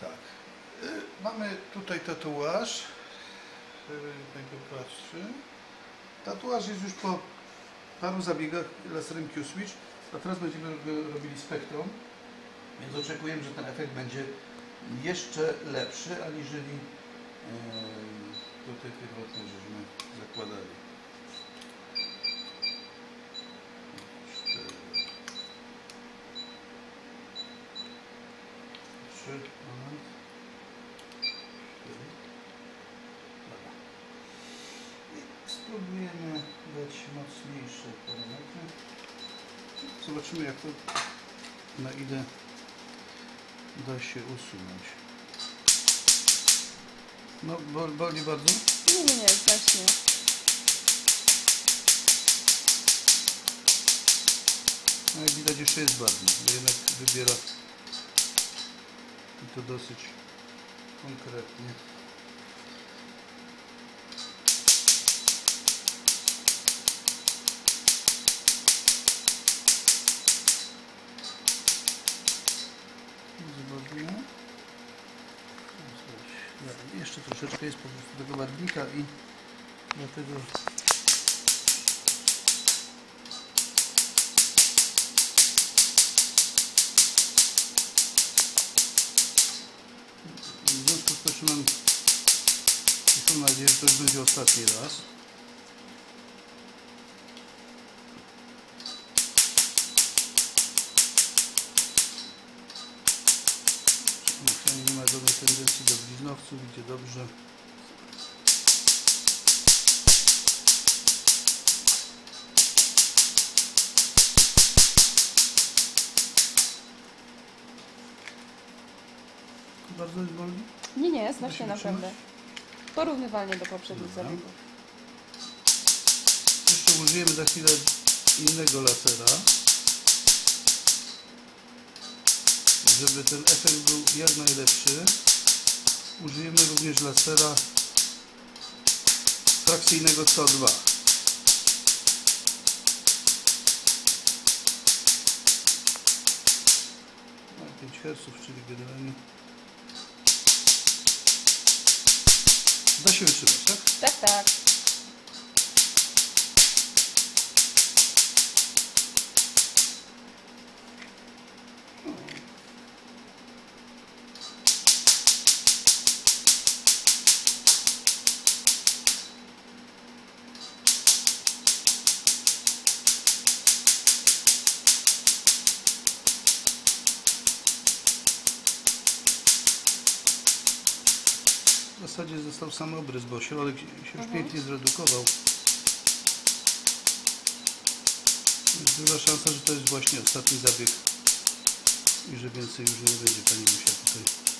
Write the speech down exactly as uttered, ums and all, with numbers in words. Tak. Mamy tutaj tatuaż. Tatuaż jest już po paru zabiegach laserem Q-switch, a teraz będziemy robili spektrum, więc oczekujemy, że ten efekt będzie jeszcze lepszy, aniżeli tutaj pierwotnie żeśmy zakładali. Trzy, moment. Cztery. Spróbujemy dać mocniejsze parametry. Zobaczymy, jak to, na ile da się usunąć. No, boli, boli bardzo? Nie, nie, właśnie. No, jak widać, jeszcze jest barwny, bo jednak wybiera i to dosyć konkretnie. Jeszcze troszeczkę jest po prostu tego barwnika i dlatego w związku z poczynam i mam nadzieję, że to już będzie ostatni raz. Nie ma żadnej tendencji do bliznowców, idzie dobrze. Bardzo jest wolny? Nie, nie, znacznie naprawdę. Porównywalnie do poprzednich zabiegów. Jeszcze użyjemy za chwilę innego lasera, żeby ten efekt był jak najlepszy. Użyjemy również lasera frakcyjnego C O dwa. pięć herców, czyli generalnie da się wytrzymać, tak? Tak, tak. W zasadzie został sam obrys, bo środek się już mhm. pięknie zredukował. Jest duża szansa, że to jest właśnie ostatni zabieg i że więcej już nie będzie pani musiała tutaj